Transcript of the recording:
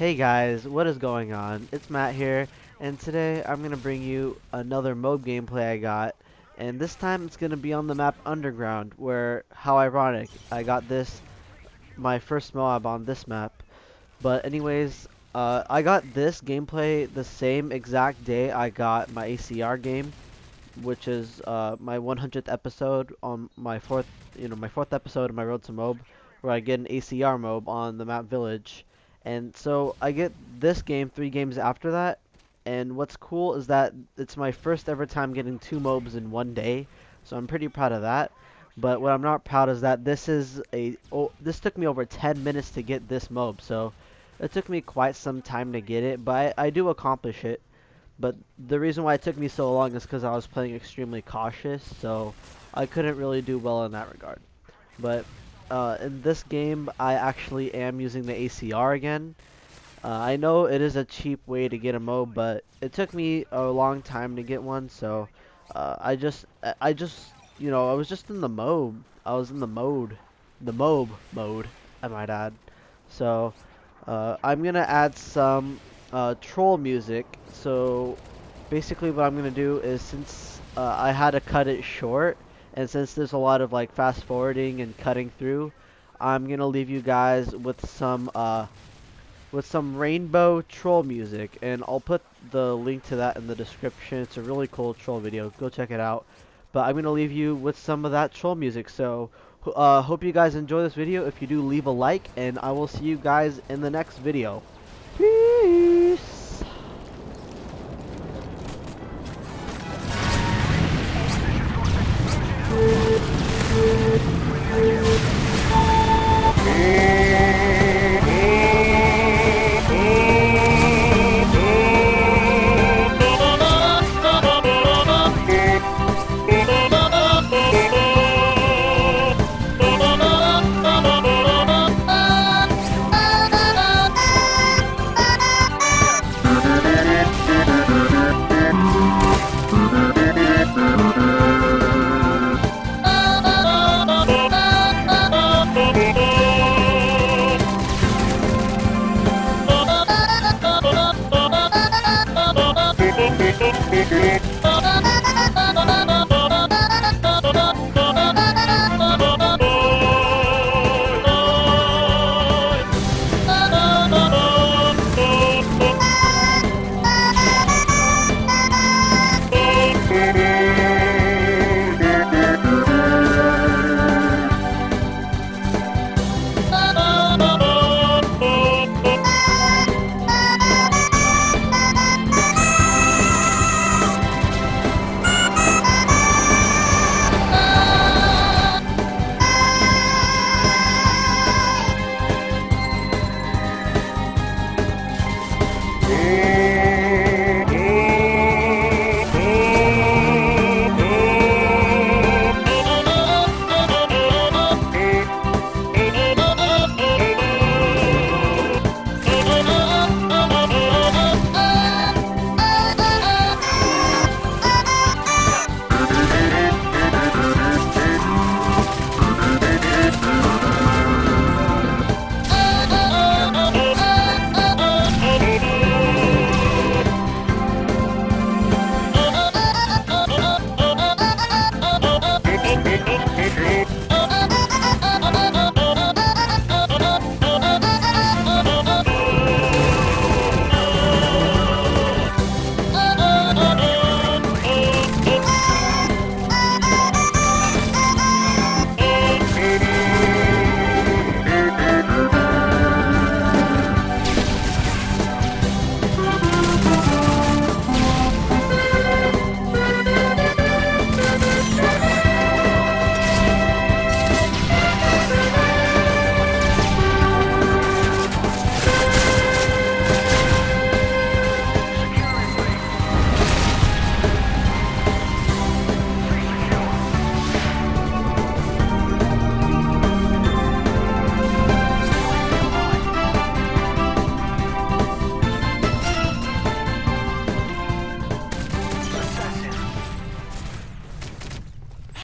Hey guys, what is going on? It's Matt here, and today I'm going to bring you another MOAB gameplay I got, and this time it's going to be on the map Underground, where, how ironic, I got this, my first MOAB on this map. But anyways, I got this gameplay the same exact day I got my ACR game, which is my 100th episode on my fourth episode of my Road to MOAB, where I get an ACR MOAB on the map Village. And so I get this game 3 games after that, and what's cool is that it's my first ever time getting 2 MOABs in 1 day, so I'm pretty proud of that. But what I'm not proud is that this took me over 10 minutes to get this MOAB, so it took me quite some time to get it, but I do accomplish it. But the reason why it took me so long is because I was playing extremely cautious, so I couldn't really do well in that regard. But in this game, I actually am using the ACR again. I know it is a cheap way to get a MOAB, but it took me a long time to get one. So I was just in the MOAB. I was in the mode, the MOAB mode, I might add. So I'm gonna add some troll music. So basically, what I'm gonna do is, since I had to cut it short, and since there's a lot of like fast forwarding and cutting through, I'm gonna leave you guys with some rainbow troll music, and I'll put the link to that in the description. It's a really cool troll video, go check it out. But I'm gonna leave you with some of that troll music, so hope you guys enjoy this video. If you do, leave a like, and I will see you guys in the next video.